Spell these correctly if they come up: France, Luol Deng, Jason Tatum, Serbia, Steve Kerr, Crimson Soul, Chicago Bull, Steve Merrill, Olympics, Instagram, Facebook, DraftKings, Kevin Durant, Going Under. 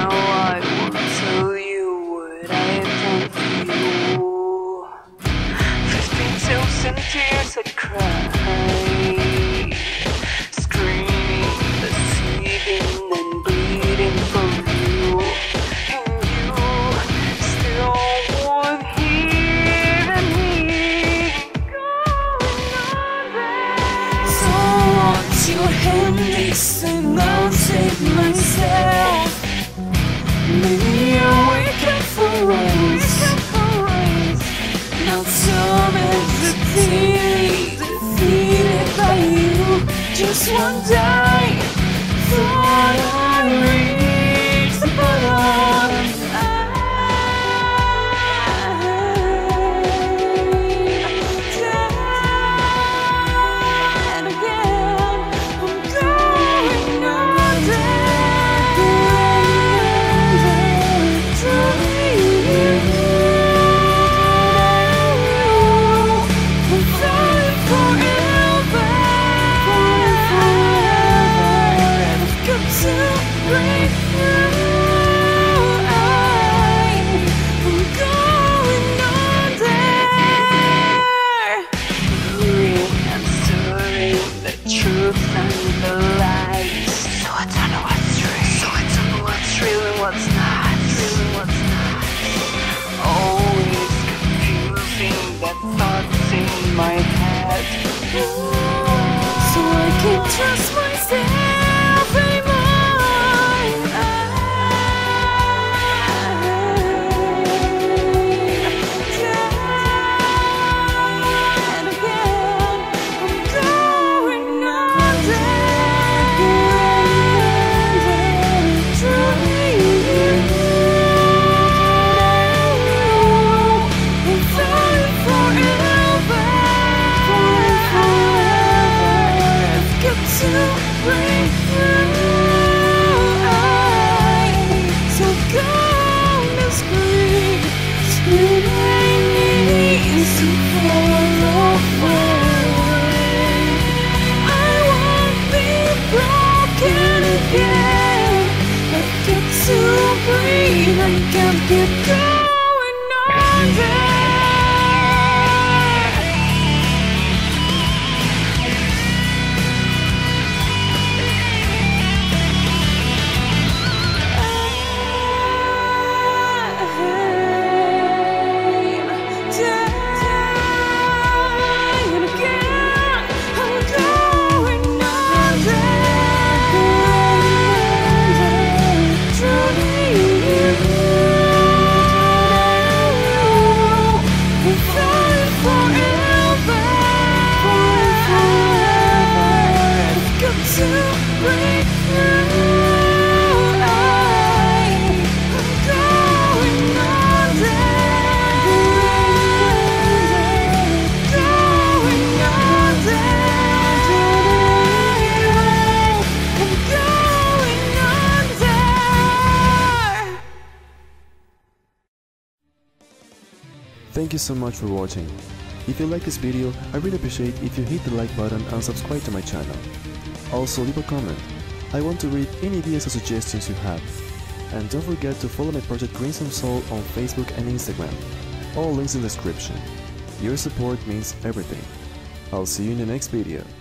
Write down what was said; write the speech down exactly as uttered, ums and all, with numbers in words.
Now I won't tell you what I've done for you. Fifteen thousand tears I cried, screaming, deceiving and bleeding for you. And you still won't hear me going on there. So what's your hand, listen, I'll save myself. Maybe I'll wake up for us. Now tell me the feeling, defeated by you. Just one day, thought I'd reach the bottom. Trust myself anymore. And again, I'm going under. I'm falling forever, falling forever. I've got to break through. So come and scream, screaming is to fall away. I won't be broken again. I've got to breathe. I can't keep going under. Thank you so much for watching. If you like this video, I really appreciate if you hit the like button and subscribe to my channel. Also leave a comment. I want to read any ideas or suggestions you have. And don't forget to follow my project Crimson Soul on Facebook and Instagram. All links in the description. Your support means everything. I'll see you in the next video.